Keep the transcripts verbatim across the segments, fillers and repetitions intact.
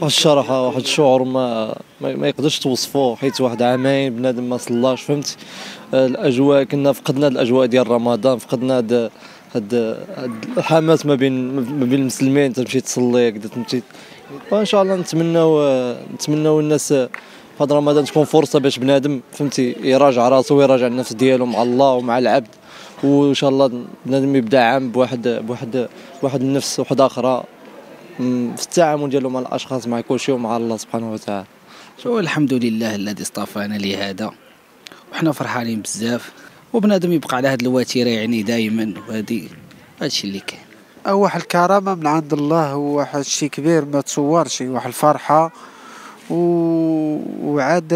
واحد الشرحه، واحد الشعور ما ما يقدرش توصفوه، حيت واحد عامين بنادم ما صلاش، فهمت الاجواء. كنا فقدنا الاجواء ديال رمضان، فقدنا هاد هاد الحماس ما بين ما بين المسلمين. تمشي تصلي كدا تمشي، وان شاء الله نتمناو نتمناو الناس فهاد رمضان تكون فرصه باش بنادم فهمتي يراجع راسو ويراجع النفس ديالو مع الله ومع العبد، وان شاء الله بنادم يبدا عام بواحد بواحد بواحد النفس واحد اخرى في التعامل ديالو مع الاشخاص، مع كل شيء ومع الله سبحانه وتعالى. شو الحمد لله الذي اصطفانا لهذا، وحنا فرحانين بزاف. وبنادم يبقى على هذه الوتيره يعني دائما، وهذه هادشي اللي كاين. واحد الكرامه من عند الله، واحد الشيء كبير ما تصورش، واحد الفرحه. وعاد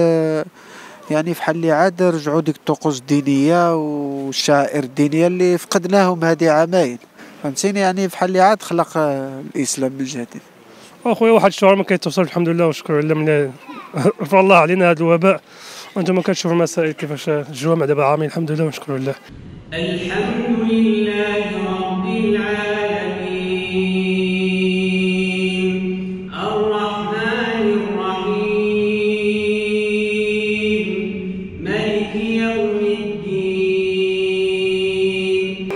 يعني فحال اللي عاد رجعوا ديك الطقوس الدينيه والشعائر الدينيه اللي فقدناهم هذه عامين، فهمتيني. يعني بحال اللي عاد خلق الاسلام من جديد. اخويا واحد الشعور ما كيتوصفش، الحمد لله والشكر لله من رفع الله علينا هذا الوباء. وانتم كتشوفوا المسائل كيفاش الجوامع دابا عامين، الحمد لله والشكر لله. الحمد لله رب العالمين، الرحمن الرحيم، مالك يوم الدين،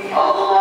الله